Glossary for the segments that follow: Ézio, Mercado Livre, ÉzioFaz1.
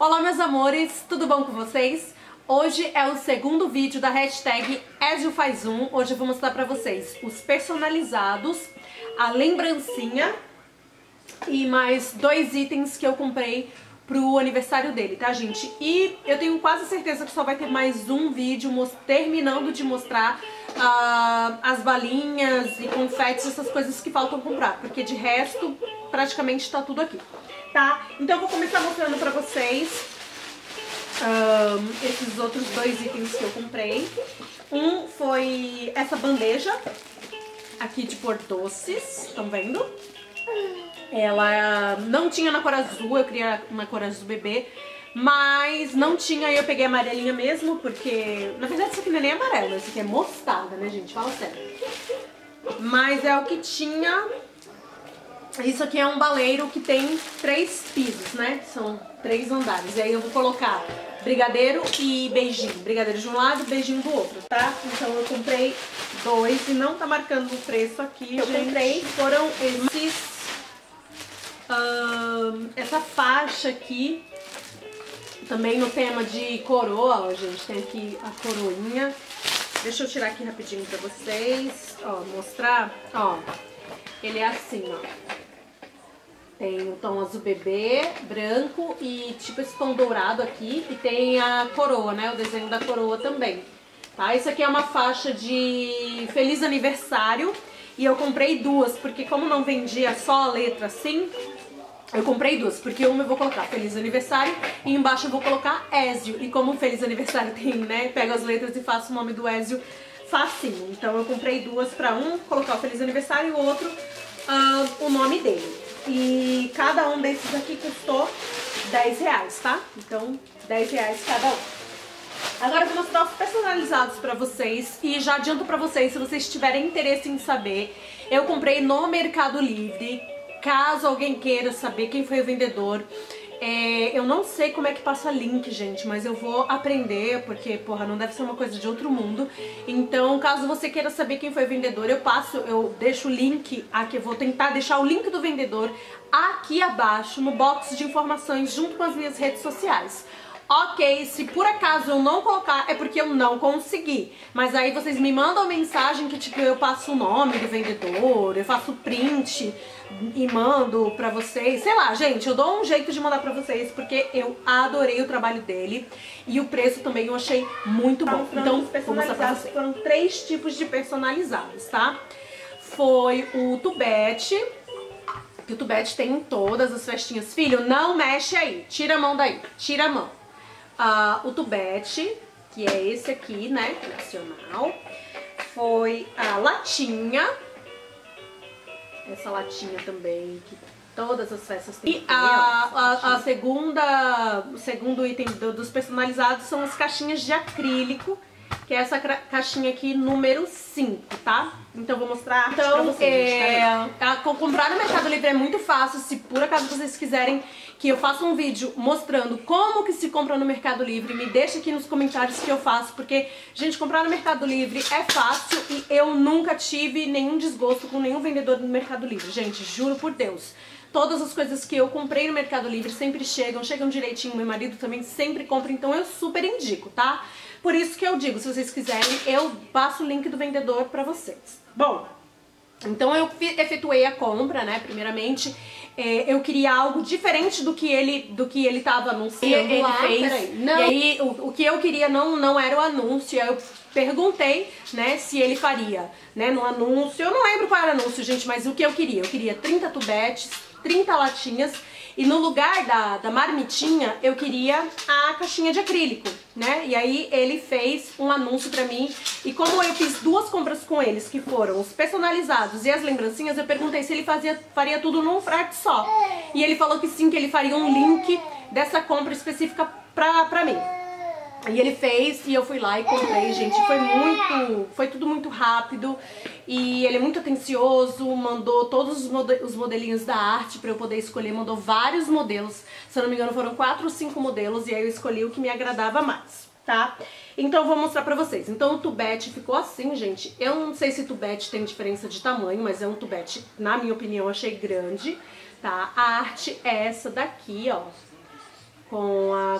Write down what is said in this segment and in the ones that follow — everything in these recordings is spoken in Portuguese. Olá meus amores, tudo bom com vocês? Hoje é o segundo vídeo da hashtag ÉzioFaz1. Hoje eu vou mostrar pra vocês os personalizados, a lembrancinha e mais dois itens que eu comprei pro aniversário dele, tá gente? E eu tenho quase certeza que só vai ter mais um vídeo terminando de mostrar as balinhas e confetes, essas coisas que faltam comprar, porque de resto praticamente tá tudo aqui. Tá? Então eu vou começar mostrando pra vocês esses outros dois itens que eu comprei. Um foi essa bandeja aqui de pôr doces, estão vendo? Ela não tinha na cor azul, eu queria uma cor azul bebê, mas não tinha, aí eu peguei a amarelinha mesmo, porque na verdade isso aqui não é nem amarelo, isso aqui é mostarda, né gente? Fala sério. Mas é o que tinha. Isso aqui é um baleiro que tem três pisos, né? São três andares. E aí eu vou colocar brigadeiro e beijinho. Brigadeiro de um lado, beijinho do outro, tá? Então eu comprei dois e não tá marcando o preço aqui, eu comprei. Foram esses... essa faixa aqui, também no tema de coroa, ó, gente. Tem aqui a coroinha. Deixa eu tirar aqui rapidinho pra vocês, ó, mostrar. Ó, ele é assim, ó. Tem o tom azul bebê, branco e tipo esse tom dourado aqui. E tem a coroa, né? O desenho da coroa também. Tá? Isso aqui é uma faixa de feliz aniversário. E eu comprei duas, porque como não vendia só a letra assim, eu comprei duas. Porque uma eu vou colocar feliz aniversário e embaixo eu vou colocar Ézio. E como feliz aniversário tem, né? Pego as letras e faço o nome do Ézio facinho. Então eu comprei duas pra um colocar o feliz aniversário e o outro o nome dele. E cada um desses aqui custou 10 reais, tá? Então, 10 reais cada um. Agora eu vou mostrar os personalizados pra vocês. E já adianto pra vocês, se vocês tiverem interesse em saber, eu comprei no Mercado Livre. Caso alguém queira saber quem foi o vendedor. Eu não sei como é que passa link, gente, mas eu vou aprender, porque, porra, não deve ser uma coisa de outro mundo. Então, caso você queira saber quem foi o vendedor, eu deixo o link aqui, eu vou tentar deixar o link do vendedor aqui abaixo, no box de informações, junto com as minhas redes sociais. Ok, se por acaso eu não colocar, é porque eu não consegui. Mas aí vocês me mandam mensagem que, tipo, eu passo o nome do vendedor, eu faço print e mando pra vocês. Sei lá, gente, eu dou um jeito de mandar pra vocês, porque eu adorei o trabalho dele. E o preço também eu achei muito bom. Então, vou mostrar pra vocês. Foram três tipos de personalizados, tá? Foi o tubete, que o tubete tem em todas as festinhas. Filho, não mexe aí, tira a mão daí, tira a mão. O tubete, que é esse aqui, né, nacional. Foi a latinha. Essa latinha também, que todas as festas têm. E o segundo item dos personalizados são as caixinhas de acrílico, que é essa caixinha aqui, número 5, tá? Então vou mostrar pra vocês, gente, tá? Comprar no Mercado Livre é muito fácil. Se por acaso vocês quiserem que eu faça um vídeo mostrando como que se compra no Mercado Livre, me deixa aqui nos comentários que eu faço, porque, gente, comprar no Mercado Livre é fácil e eu nunca tive nenhum desgosto com nenhum vendedor no Mercado Livre, gente, juro por Deus. Todas as coisas que eu comprei no Mercado Livre sempre chegam direitinho, meu marido também sempre compra, então eu super indico, tá? Por isso que eu digo, se vocês quiserem, eu passo o link do vendedor pra vocês. Bom... Então eu efetuei a compra, né, primeiramente, eu queria algo diferente do que ele tava anunciando lá, fez, não. E aí o que eu queria não era o anúncio, eu perguntei, né, se ele faria, né, no anúncio, eu não lembro qual era o anúncio, gente, mas o que eu queria 30 tubetes, 30 latinhas, e no lugar da marmitinha, eu queria a caixinha de acrílico, né? E aí ele fez um anúncio pra mim. E como eu fiz duas compras com eles, que foram os personalizados e as lembrancinhas, eu perguntei se ele faria tudo num frete só. E ele falou que sim, que ele faria um link dessa compra específica pra mim. E ele fez, e eu fui lá e comprei, gente. Foi tudo muito rápido. E ele é muito atencioso, mandou todos os modelinhos da arte pra eu poder escolher, mandou vários modelos. Se eu não me engano, foram 4 ou 5 modelos, e aí eu escolhi o que me agradava mais, tá? Então eu vou mostrar pra vocês. Então o tubete ficou assim, gente. Eu não sei se tubete tem diferença de tamanho, mas é um tubete, na minha opinião, eu achei grande, tá? A arte é essa daqui, ó, com a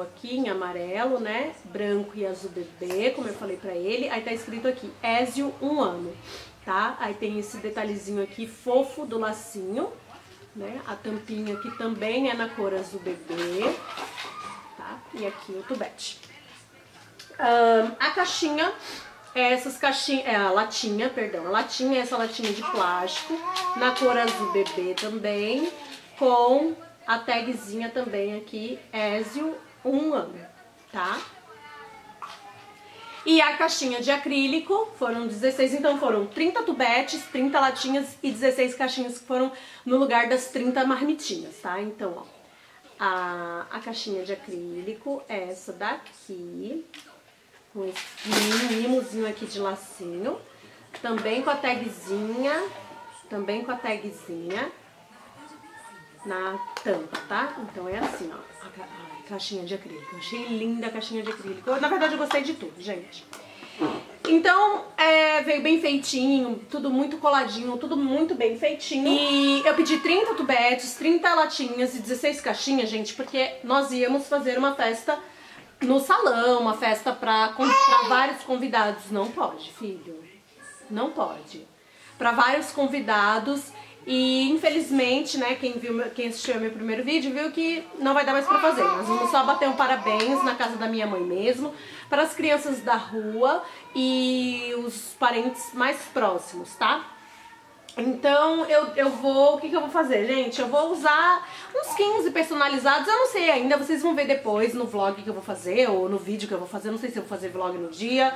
deu aqui em amarelo, né? Branco e azul bebê, como eu falei pra ele. Aí tá escrito aqui, Ézio, 1 ano, tá? Aí tem esse detalhezinho aqui fofo do lacinho, né? A tampinha aqui também é na cor azul bebê, tá? E aqui o tubete. A caixinha... A latinha é essa latinha de plástico, na cor azul bebê também, com a tagzinha também aqui, Ézio, 1 ano, tá? E a caixinha de acrílico, foram 16, então foram 30 tubetes, 30 latinhas e 16 caixinhas que foram no lugar das 30 marmitinhas, tá? Então, ó, a caixinha de acrílico é essa daqui, com esse mimozinho aqui de lacinho, também com a tagzinha, na tampa, tá? Então é assim, ó, a caixinha de acrílico. Eu achei linda a caixinha de acrílico. Na verdade eu gostei de tudo, gente. Então, veio bem feitinho, tudo muito coladinho, tudo muito bem feitinho. E eu pedi 30 tubetes, 30 latinhas e 16 caixinhas, gente, porque nós íamos fazer uma festa no salão, uma festa para vários convidados. Não pode, filho. Não pode. Para vários convidados. E infelizmente, né, quem assistiu ao meu primeiro vídeo viu que não vai dar mais para fazer. Nós vamos só bater um parabéns na casa da minha mãe mesmo, para as crianças da rua e os parentes mais próximos, tá? Então, o que eu vou fazer, gente? Eu vou usar uns 15 personalizados, eu não sei ainda, vocês vão ver depois no vlog que eu vou fazer, ou no vídeo que eu vou fazer, não sei se eu vou fazer vlog no dia,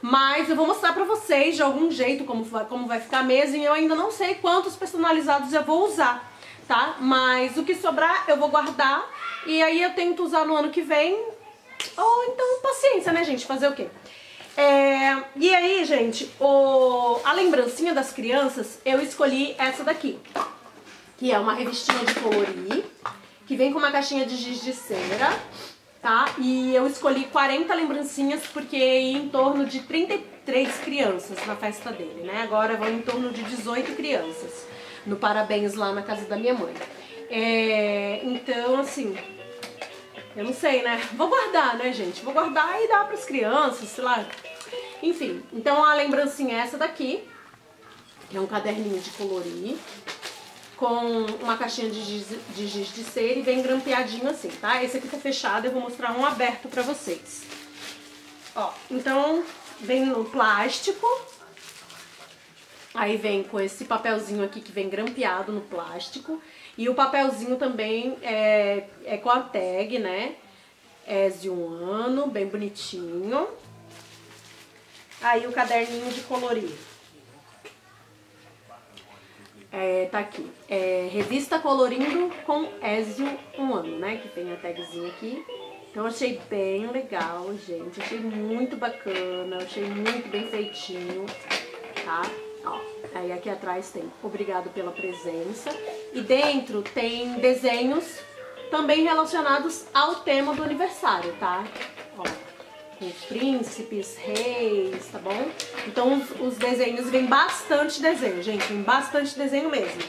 mas eu vou mostrar pra vocês de algum jeito como vai ficar mesmo, e eu ainda não sei quantos personalizados eu vou usar, tá? Mas o que sobrar eu vou guardar, e aí eu tento usar no ano que vem, ou então paciência, né, gente? Fazer o quê? E aí, gente, a lembrancinha das crianças, eu escolhi essa daqui, que é uma revistinha de colorir, que vem com uma caixinha de giz de cera, tá? E eu escolhi 40 lembrancinhas porque ia em torno de 33 crianças na festa dele, né? Agora vão em torno de 18 crianças no parabéns lá na casa da minha mãe. Então, assim... eu não sei, né? Vou guardar, né, gente? Vou guardar e dar pras crianças, sei lá. Enfim, então a lembrancinha é essa daqui, que é um caderninho de colorir, com uma caixinha de giz de cera e bem grampeadinho assim, tá? Esse aqui tá fechado, eu vou mostrar um aberto pra vocês. Ó, então vem no plástico, aí vem com esse papelzinho aqui que vem grampeado no plástico. E o papelzinho também é com a tag, né? Ézio, 1 ano, bem bonitinho. Aí o caderninho de colorir. Tá aqui. Revista Colorindo com Ézio, 1 ano, né? Que tem a tagzinha aqui. Então achei bem legal, gente. Achei muito bacana. Achei muito bem feitinho, tá? Ó, aí aqui atrás tem obrigado pela presença e dentro tem desenhos também relacionados ao tema do aniversário, tá? Ó, com príncipes, reis, tá bom? Então os desenhos, vem bastante desenho, gente, vem bastante desenho mesmo.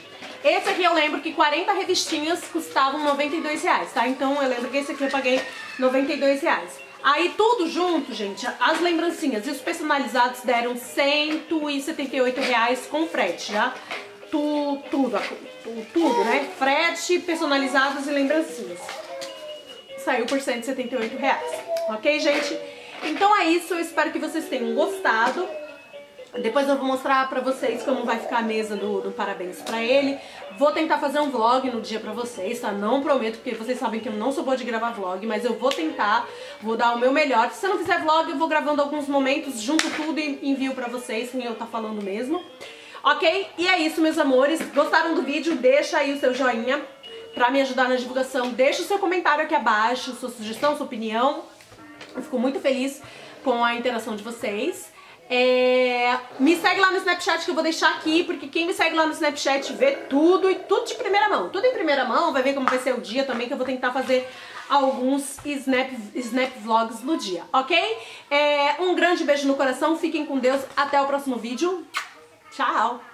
Esse aqui eu lembro que 40 revistinhas custavam R$92, tá? Então eu lembro que esse aqui eu paguei R$92. Aí tudo junto, gente, as lembrancinhas e os personalizados deram R$178 com frete, já. Tudo, né? Frete, personalizados e lembrancinhas. Saiu por R$178, ok, gente? Então é isso, eu espero que vocês tenham gostado. Depois eu vou mostrar pra vocês como vai ficar a mesa do parabéns pra ele. Vou tentar fazer um vlog no dia pra vocês, tá? Não prometo, porque vocês sabem que eu não sou boa de gravar vlog, mas eu vou tentar, vou dar o meu melhor. Se eu não fizer vlog, eu vou gravando alguns momentos, junto tudo e envio pra vocês, sem eu tá falando mesmo. Ok? E é isso, meus amores. Gostaram do vídeo? Deixa aí o seu joinha pra me ajudar na divulgação. Deixa o seu comentário aqui abaixo, sua sugestão, sua opinião. Eu fico muito feliz com a interação de vocês. Me segue lá no Snapchat que eu vou deixar aqui, porque quem me segue lá no Snapchat vê tudo e tudo de primeira mão. Tudo em primeira mão, vai ver como vai ser o dia também, que eu vou tentar fazer alguns snap vlogs no dia, ok? Um grande beijo no coração, fiquem com Deus, até o próximo vídeo. Tchau!